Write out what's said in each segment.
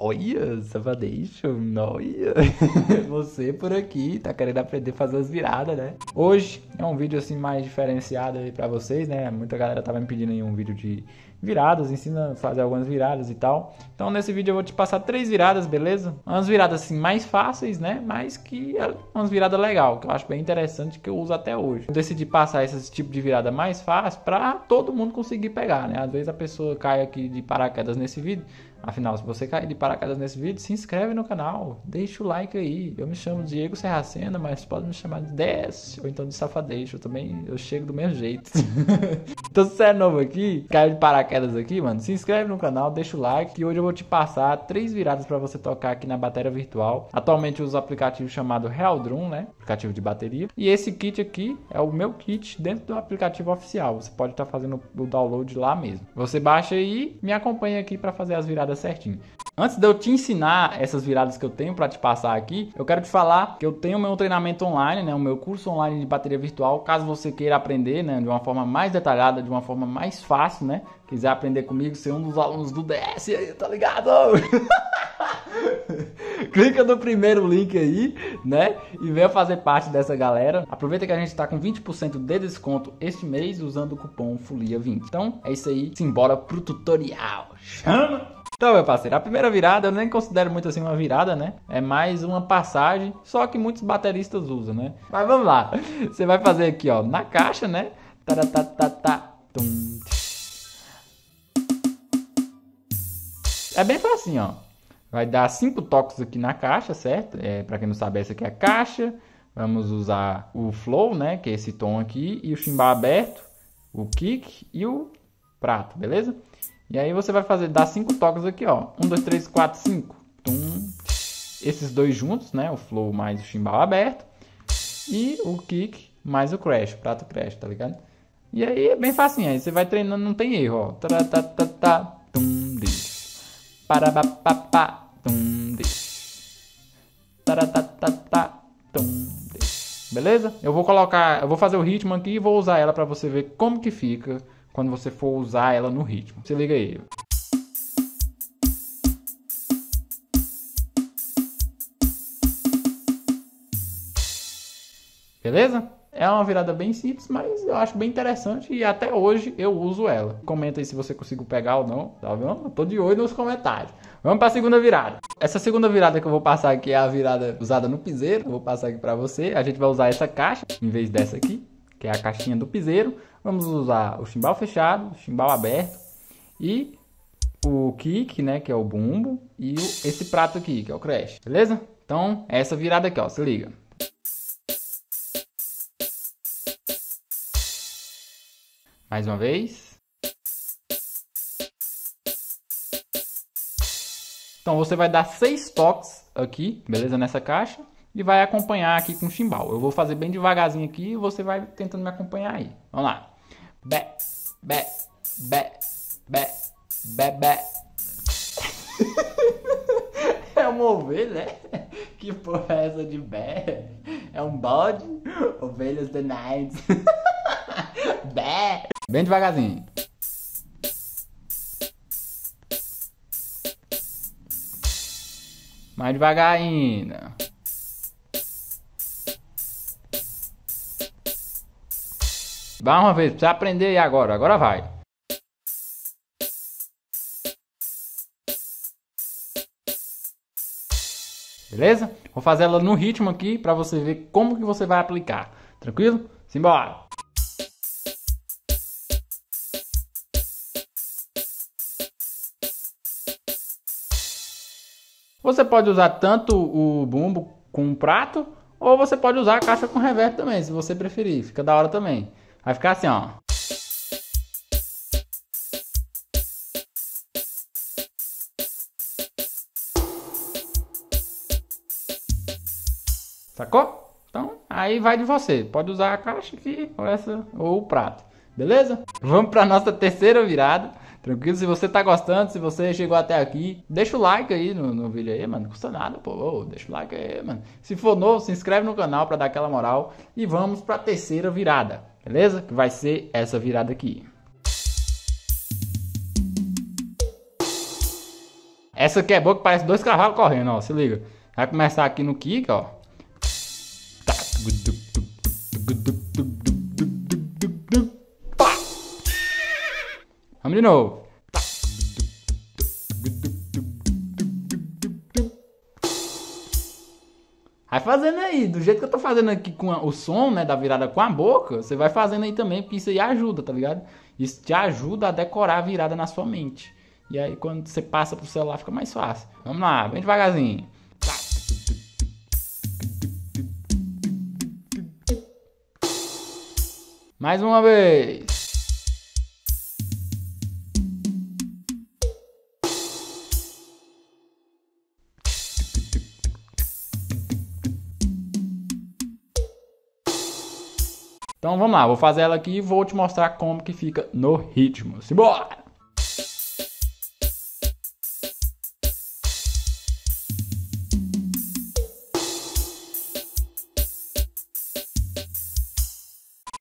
Olha, safadation, olha, você por aqui, tá querendo aprender a fazer as viradas, né? Hoje é um vídeo assim mais diferenciado aí pra vocês, né? Muita galera tava me pedindo aí um vídeo de viradas, ensina a fazer algumas viradas e tal. Então nesse vídeo eu vou te passar 3 viradas, beleza? Umas viradas assim mais fáceis, né? Mas que é umas viradas legal, que eu acho bem interessante, que eu uso até hoje. Eu decidi passar esse tipo de virada mais fácil pra todo mundo conseguir pegar, né? Às vezes a pessoa cai aqui de paraquedas nesse vídeo. Afinal, se você cair de paraquedas nesse vídeo, se inscreve no canal, deixa o like aí. Eu me chamo Diego Serracena, mas pode me chamar de DS, ou então de Safadeixo. Eu também, eu chego do mesmo jeito. Então se você é novo aqui, caiu de paraquedas aqui, mano, se inscreve no canal, deixa o like. Que hoje eu vou te passar 3 viradas pra você tocar aqui na bateria virtual. Atualmente eu uso um aplicativo chamado Real Drum, né, aplicativo de bateria. E esse kit aqui é o meu kit dentro do aplicativo oficial. Você pode estar fazendo o download lá mesmo. Você baixa aí e me acompanha aqui pra fazer as viradas certinho. Antes de eu te ensinar essas viradas que eu tenho para te passar aqui, eu quero te falar que eu tenho o meu treinamento online, né, o meu curso online de bateria virtual, caso você queira aprender, né, de uma forma mais detalhada, de uma forma mais fácil, né, quiser aprender comigo, ser um dos alunos do DS aí, tá ligado? Clica no primeiro link aí, né, e venha fazer parte dessa galera. Aproveita que a gente tá com 20% de desconto este mês usando o cupom FOLIA20. Então é isso aí, simbora pro tutorial. Chama! Então, meu parceiro, a primeira virada, eu nem considero muito assim uma virada, né? É mais uma passagem, só que muitos bateristas usam, né? Mas vamos lá. Você vai fazer aqui, ó, na caixa, né? É bem facinho, ó. Vai dar 5 toques aqui na caixa, certo? É, pra quem não sabe, essa aqui é a caixa. Vamos usar o flow, né? Que é esse tom aqui. E o chimbal aberto, o kick e o prato, beleza? E aí você vai fazer, dar 5 toques aqui, ó. 1, 2, 3, 4, 5. Esses dois juntos, né? O flow mais o chimbal aberto. E o kick mais o crash, o prato crash, tá ligado? E aí é bem facinho, aí você vai treinando, não tem erro, ó. Beleza? Eu vou colocar, eu vou fazer o ritmo aqui e vou usar ela pra você ver como que fica quando você for usar ela no ritmo. Se liga aí. Beleza? É uma virada bem simples, mas eu acho bem interessante e até hoje eu uso ela. Comenta aí se você conseguiu pegar ou não, tá vendo? Eu tô de olho nos comentários. Vamos para a segunda virada. Essa segunda virada que eu vou passar aqui é a virada usada no piseiro. Eu vou passar aqui para você. A gente vai usar essa caixa em vez dessa aqui, que é a caixinha do piseiro. Vamos usar o chimbal fechado, o chimbal aberto e o kick, né, que é o bumbo, e esse prato aqui, que é o crash, beleza? Então, é essa virada aqui, ó, se liga. Mais uma vez. Então, você vai dar 6 toques aqui, beleza, nessa caixa, e vai acompanhar aqui com o chimbal. Eu vou fazer bem devagarzinho aqui e você vai tentando me acompanhar aí. Vamos lá. Bé, bé, bé, bé, bé, bé. É uma ovelha, né? Que porra é essa de bé? É um bode? Ovelhas the night. Bé. Bem devagarzinho. Mais devagar ainda. Vai uma vez, precisa aprender aí agora. Agora vai. Beleza? Vou fazer ela no ritmo aqui pra você ver como que você vai aplicar. Tranquilo? Simbora! Você pode usar tanto o bumbo com o prato, ou você pode usar a caixa com reverb também, se você preferir. Fica da hora também. Vai ficar assim, ó. Sacou? Então, aí vai de você. Pode usar a caixa aqui, ou essa, ou o prato. Beleza? Vamos para nossa terceira virada. Tranquilo? Se você tá gostando, se você chegou até aqui, deixa o like aí no vídeo aí, mano. Não custa nada, pô. Ô, deixa o like aí, mano. Se for novo, se inscreve no canal pra dar aquela moral. E vamos pra terceira virada, beleza? Que vai ser essa virada aqui. Essa aqui é boa que parece dois cavalos correndo, ó. Se liga. Vai começar aqui no kick, ó. Vamos de novo. Vai fazendo aí, do jeito que eu tô fazendo aqui com o som, né, da virada com a boca, você vai fazendo aí também, porque isso aí ajuda, tá ligado? Isso te ajuda a decorar a virada na sua mente. E aí quando você passa pro celular fica mais fácil. Vamos lá, bem devagarzinho. Mais uma vez. Então vamos lá, vou fazer ela aqui e vou te mostrar como que fica no ritmo. Simbora!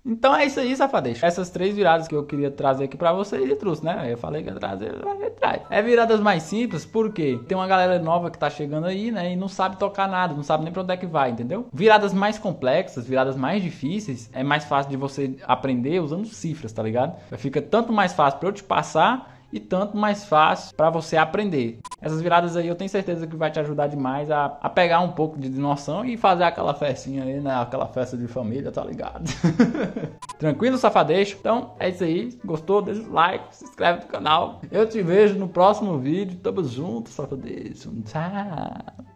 Então é isso aí, safadeixa. Essas três viradas que eu queria trazer aqui pra vocês, eu trouxe, né? Eu falei que ia trazer, eu trago. É viradas mais simples, porque tem uma galera nova que tá chegando aí, né? E não sabe tocar nada, não sabe nem pra onde é que vai, entendeu? Viradas mais complexas, viradas mais difíceis, é mais fácil de você aprender usando cifras, tá ligado? Fica tanto mais fácil pra eu te passar... e tanto mais fácil para você aprender. Essas viradas aí eu tenho certeza que vai te ajudar demais a pegar um pouco de noção e fazer aquela festinha aí, né? Aquela festa de família, tá ligado? Tranquilo, safadeixo? Então é isso aí. Gostou? Deixa o like, se inscreve no canal. Eu te vejo no próximo vídeo. Tamo junto, safadeixo. Tchau!